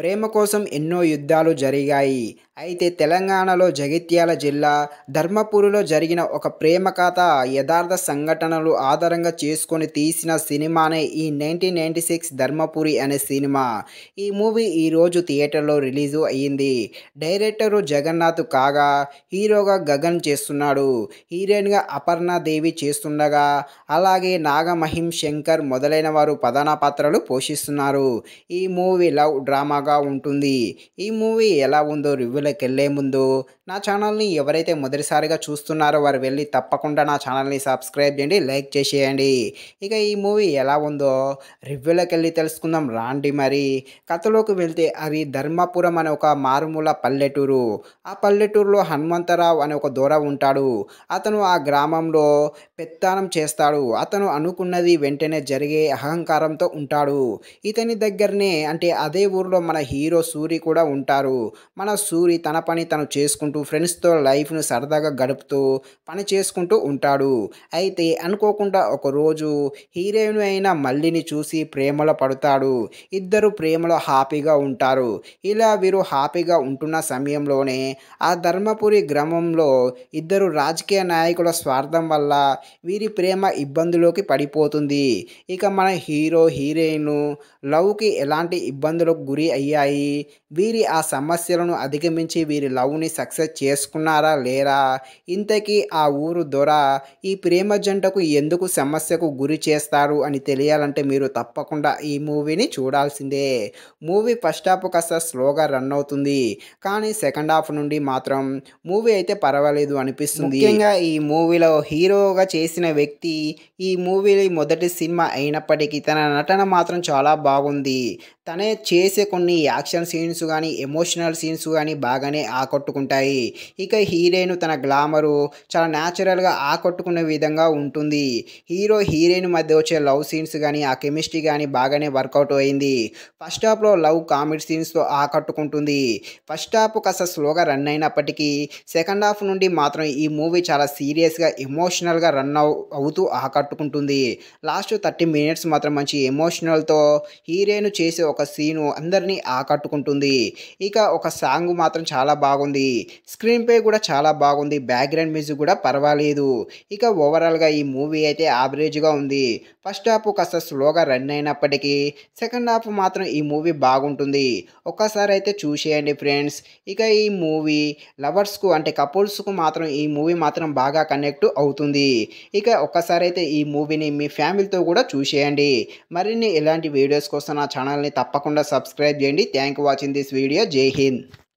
ప్రేమ కోసం ఎన్నో యుద్ధాలు జరిగాయి. అయితే తెలంగాణలో జగిత్యాల జిల్లా ధర్మపురిలో జరిగిన ఒక ప్రేమ కథ యథార్థ సంఘటనలు ఆధారంగా చేసుకొని తీసిన సినిమానే ఈ 1996 ధర్మపురి అనే సినిమా. ఈ మూవీ ఈరోజు థియేటర్లో రిలీజు అయ్యింది. డైరెక్టరు జగన్నాథ్ కాగా హీరోగా గగన్ చేస్తున్నాడు. హీరోయిన్గా అపర్ణ దేవి చేస్తుండగా అలాగే నాగమహిం శంకర్ మొదలైన వారు ప్రధాన పాత్రలు పోషిస్తున్నారు. ఈ మూవీ లవ్ డ్రామాగా ఉంటుంది. ఈ మూవీ ఎలా ఉందో రివ్యూలో కెళ్ళే ముందు నా ఛానల్ని ఎవరైతే మొదటిసారిగా చూస్తున్నారో వారు వెళ్ళి తప్పకుండా నా ఛానల్ని సబ్స్క్రైబ్ చేయండి, లైక్ చేసేయండి. ఇక ఈ మూవీ ఎలా ఉందో రివ్యూలోకి వెళ్ళి తెలుసుకుందాం రాండి. మరి కథలోకి వెళ్తే అది ధర్మపురం అనే ఒక మారుమూల పల్లెటూరు. ఆ పల్లెటూరులో హనుమంతరావు అనే ఒక దొర ఉంటాడు. అతను ఆ గ్రామంలో పెత్తానం చేస్తాడు. అతను అనుకున్నది వెంటనే జరిగే అహంకారంతో ఉంటాడు. ఇతని దగ్గరనే అంటే అదే ఊరిలో మన హీరో సూరి కూడా ఉంటారు. మన సూరి తన పని తను చేసుకుంటూ ఫ్రెండ్స్తో లైఫ్ను సరదాగా గడుపుతూ పని చేసుకుంటూ ఉంటాడు. అయితే అనుకోకుండా ఒకరోజు హీరోయిన్ అయిన మల్లిని చూసి ప్రేమలో పడతాడు. ఇద్దరు ప్రేమలో హ్యాపీగా ఉంటారు. ఇలా వీరు హ్యాపీగా ఉంటున్న సమయంలోనే ఆ ధర్మపురి గ్రామంలో ఇద్దరు రాజకీయ నాయకుల స్వార్థం వల్ల వీరి ప్రేమ ఇబ్బందులోకి పడిపోతుంది. ఇక మన హీరో హీరోయిన్ లవ్కి ఎలాంటి ఇబ్బందులకు గురి అయ్యాయి, వీరి ఆ సమస్యలను అధిగమించి వీరి లవ్ని సక్సెస్ చేసుకున్నారా లేరా, ఇంతకీ ఆ ఊరు దొర ఈ ప్రేమ జంటకు ఎందుకు సమస్యకు గురి చేస్తారు అని తెలియాలంటే మీరు తప్పకుండా ఈ మూవీని చూడాల్సిందే. మూవీ ఫస్ట్ హాఫ్ కాస్త స్లోగా రన్ అవుతుంది, కానీ సెకండ్ హాఫ్ నుండి మాత్రం మూవీ అయితే పర్వాలేదు అనిపిస్తుంది. ముఖ్యంగా ఈ మూవీలో హీరోగా చేసిన వ్యక్తి ఈ మూవీలో మొదటి సినిమా అయినప్పటికీ తన నటన మాత్రం చాలా బాగుంది. తనే చేసే కొన్ని యాక్షన్ సీన్స్ కానీ ఎమోషనల్ సీన్స్ కానీ బాగానే ఆకట్టుకుంటాయి. ఇక హీరోయిన్ తన గ్లామరు చాలా న్యాచురల్గా ఆకట్టుకునే విధంగా ఉంటుంది. హీరో హీరోయిన్ మధ్య వచ్చే లవ్ సీన్స్ కానీ ఆ కెమిస్ట్రీ కానీ బాగానే వర్కౌట్ అయింది. ఫస్ట్ హాఫ్లో లవ్ కామెడీ సీన్స్తో ఆకట్టుకుంటుంది. ఫస్ట్ హాఫ్ కాస్త స్లోగా రన్ అయినప్పటికీ సెకండ్ హాఫ్ నుండి మాత్రం ఈ మూవీ చాలా సీరియస్గా ఎమోషనల్గా రన్ అవుతూ ఆకట్టుకుంటుంది. లాస్ట్ 30 minutes మాత్రం మంచి ఎమోషనల్తో హీరోయిన్ చేసే ఒక సీను అందరినీ ఆకట్టుకుంటుంది. ఇక ఒక సాంగ్ మాత్రం చాలా బాగుంది. స్క్రీన్ ప్లే కూడా చాలా బాగుంది. బ్యాక్గ్రౌండ్ మ్యూజిక్ కూడా పర్వాలేదు. ఇక ఓవరాల్గా ఈ మూవీ అయితే యావరేజ్గా ఉంది. ఫస్ట్ హాఫ్ కాస్త స్లోగా రన్ అయినప్పటికీ సెకండ్ హాఫ్ మాత్రం ఈ మూవీ బాగుంటుంది. ఒక్కసారి అయితే చూసేయండి ఫ్రెండ్స్. ఇక ఈ మూవీ లవర్స్కు అంటే కపుల్స్కు మాత్రం ఈ మూవీ మాత్రం బాగా కనెక్ట్ అవుతుంది. ఇక ఒక్కసారి అయితే ఈ మూవీని మీ ఫ్యామిలీతో కూడా చూసేయండి. మరిన్ని ఇలాంటి వీడియోస్ కోసం నా ఛానల్ని తప్పకుండా సబ్స్క్రైబ్ చేయండి. Thank you watching this video. జై హింద్.